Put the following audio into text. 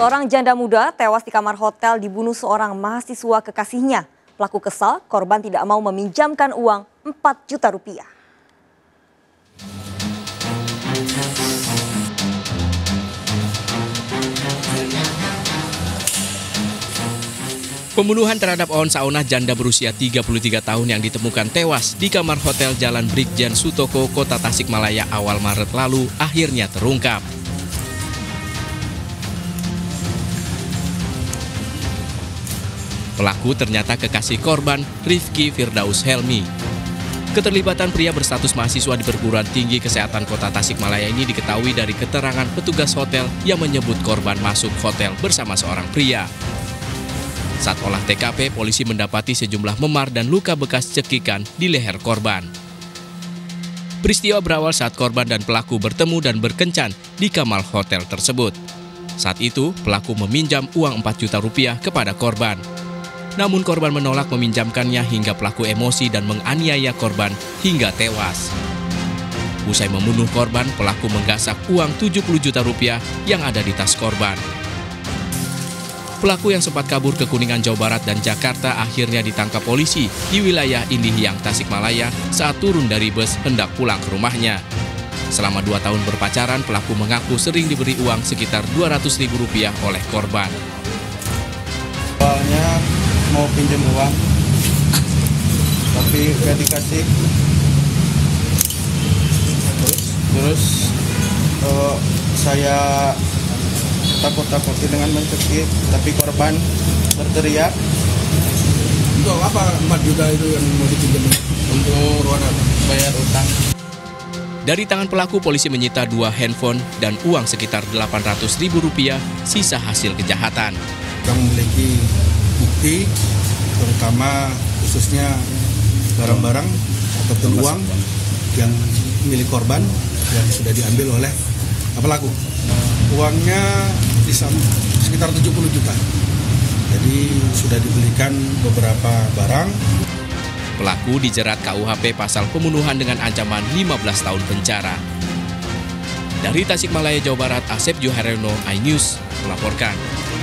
Seorang janda muda tewas di kamar hotel dibunuh seorang mahasiswa kekasihnya. Pelaku kesal, korban tidak mau meminjamkan uang 4 juta rupiah. Pembunuhan terhadap Onsauna Janda berusia 33 tahun yang ditemukan tewas di kamar hotel Jalan Brigjen Sutoko, Kota Tasikmalaya awal Maret lalu akhirnya terungkap. Pelaku ternyata kekasih korban, Rifki Firdaus Helmi. Keterlibatan pria berstatus mahasiswa di perguruan tinggi kesehatan Kota Tasikmalaya ini diketahui dari keterangan petugas hotel yang menyebut korban masuk hotel bersama seorang pria. Saat olah TKP, polisi mendapati sejumlah memar dan luka bekas cekikan di leher korban. Peristiwa berawal saat korban dan pelaku bertemu dan berkencan di kamar hotel tersebut. Saat itu, pelaku meminjam uang 4 juta rupiah kepada korban. Namun korban menolak meminjamkannya hingga pelaku emosi dan menganiaya korban hingga tewas. Usai membunuh korban, pelaku menggasak uang 70 juta rupiah yang ada di tas korban. Pelaku yang sempat kabur ke Kuningan, Jawa Barat dan Jakarta akhirnya ditangkap polisi di wilayah Indihiyang, Tasikmalaya saat turun dari bus hendak pulang ke rumahnya. Selama 2 tahun berpacaran, pelaku mengaku sering diberi uang sekitar Rp200.000 oleh korban. Awalnya mau pinjam uang, tapi gak dikasih. Terus saya takut-takuti dengan mencekik, tapi korban berteriak. Untuk apa 4 juta itu yang mau dipinjam? Untuk bayar utang. Dari tangan pelaku, polisi menyita 2 handphone dan uang sekitar Rp800.000 sisa hasil kejahatan. Kita memiliki bukti, terutama khususnya barang-barang ataupun uang yang milik korban yang sudah diambil oleh pelaku. Uangnya sekitar 70 juta, jadi sudah dibelikan beberapa barang. Pelaku dijerat KUHP pasal pembunuhan dengan ancaman 15 tahun penjara. Dari Tasikmalaya, Jawa Barat, Asep Yuhareno, iNews melaporkan.